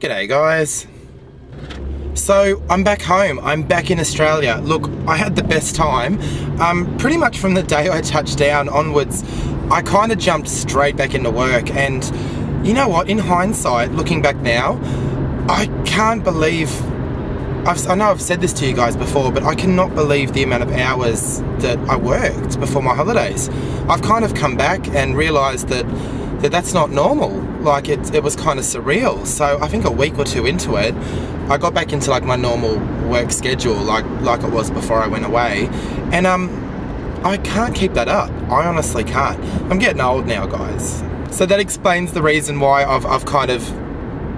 G'day guys. So I'm back home, I'm back in Australia. Look, I had the best time. Pretty much from the day I touched down onwards, I kind of jumped straight back into work, and you know what, in hindsight, looking back now, I can't believe, I know I've said this to you guys before, but I cannot believe the amount of hours that I worked before my holidays. I've kind of come back and realised that's not normal. Like it was kind of surreal. So I think a week or two into it, I got back into like my normal work schedule, like it was before I went away. And I can't keep that up. I honestly can't. I'm getting old now, guys. So that explains the reason why I've kind of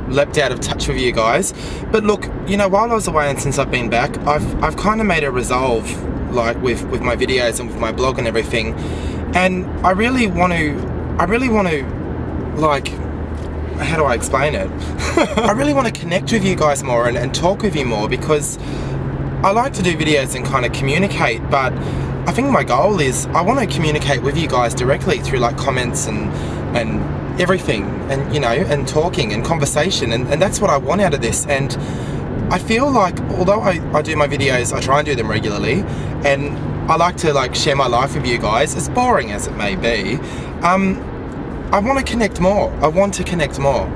leapt out of touch with you guys. But look, you know, while I was away and since I've been back, I've kind of made a resolve, like with my videos and with my blog and everything. And I really want to, like, how do I explain it? I really want to connect with you guys more and talk with you more, because I like to do videos and kind of communicate, but I think my goal is I want to communicate with you guys directly through like comments and everything, and you know, and talking and conversation, and that's what I want out of this. And I feel like, although I do my videos, I try and do them regularly, and I like to like share my life with you guys, as boring as it may be. I want to connect more. I want to connect more.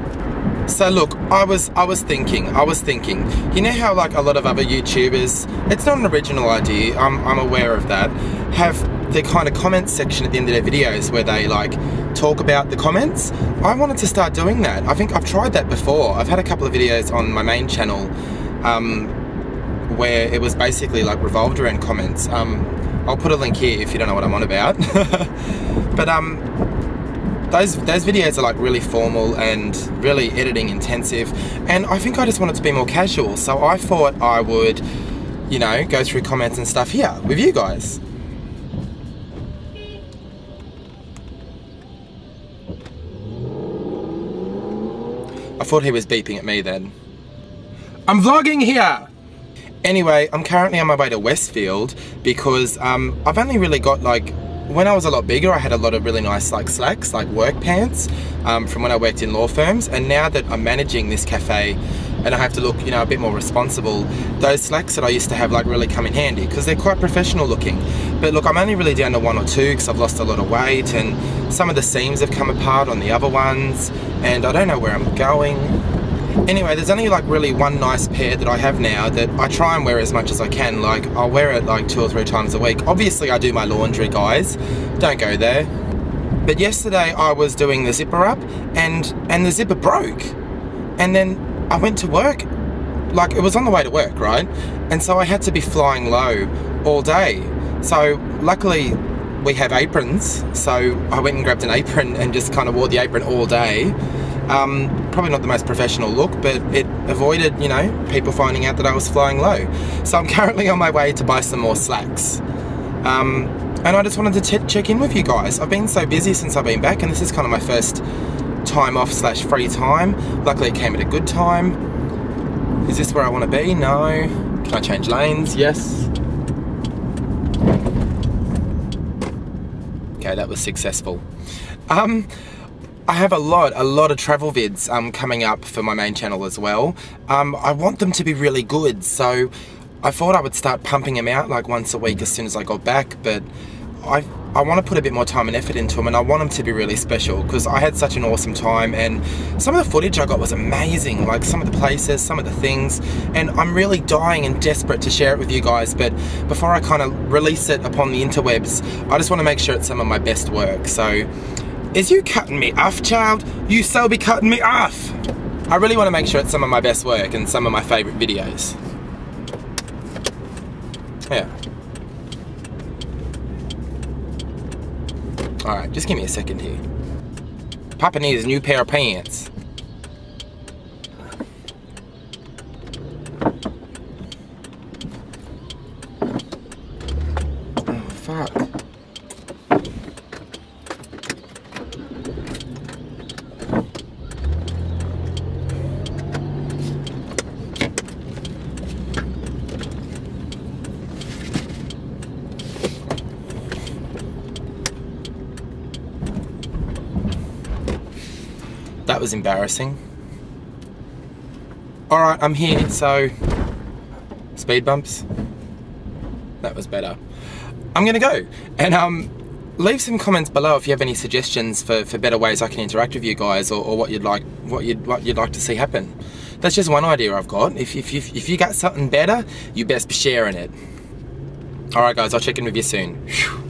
So look, I was thinking, you know how like a lot of other YouTubers, it's not an original idea, I'm aware of that, have the kind of comment section at the end of their videos where they like talk about the comments. I wanted to start doing that. I think I've tried that before. I've had a couple of videos on my main channel where it was basically like revolved around comments. I'll put a link here if you don't know what I'm on about. But those videos are like really formal and really editing intensive, and I think I just wanted to be more casual, so I thought I would, you know, go through comments and stuff here with you guys. I thought he was beeping at me then. I'm vlogging here! Anyway, I'm currently on my way to Westfield because I've only really got like, when I was a lot bigger, I had a lot of really nice like slacks, like work pants, from when I worked in law firms. And now that I'm managing this cafe and I have to look, you know, a bit more responsible, those slacks that I used to have like really come in handy because they're quite professional looking. But look, I'm only really down to one or two because I've lost a lot of weight and some of the seams have come apart on the other ones, and I don't know where I'm going. Anyway, there's only like really one nice pair that I have now that I try and wear as much as I can. Like I'll wear it like 2 or 3 times a week. Obviously I do my laundry, guys. Don't go there. But yesterday I was doing the zipper up and the zipper broke. And then I went to work, like it was on the way to work, right? And so I had to be flying low all day. So luckily we have aprons. So I went and grabbed an apron and just kind of wore the apron all day. Probably not the most professional look, but it avoided, you know, people finding out that I was flying low. So I'm currently on my way to buy some more slacks. And I just wanted to check in with you guys. I've been so busy since I've been back, and this is kind of my first time off / free time. Luckily it came at a good time. Is this where I want to be? No. Can I change lanes? Yes. Okay, that was successful. I have a lot of travel vids coming up for my main channel as well. I want them to be really good, so I thought I would start pumping them out like once a week as soon as I got back, but I want to put a bit more time and effort into them, and I want them to be really special because I had such an awesome time, and some of the footage I got was amazing, like some of the places, some of the things, and I'm really dying and desperate to share it with you guys, but before I kind of release it upon the interwebs, I just want to make sure it's some of my best work. So. Is you cutting me off, child? You so be cutting me off! I really want to make sure it's some of my best work and some of my favourite videos. Yeah. Alright, just give me a second here. Papa needs a new pair of pants. Oh, fuck. That was embarrassing. Alright, I'm here, so speed bumps, that was better. I'm gonna go and leave some comments below if you have any suggestions for better ways I can interact with you guys, or what you'd like to see happen. That's just one idea I've got. If you got something better, you best be sharing it. Alright guys, I'll check in with you soon. Whew.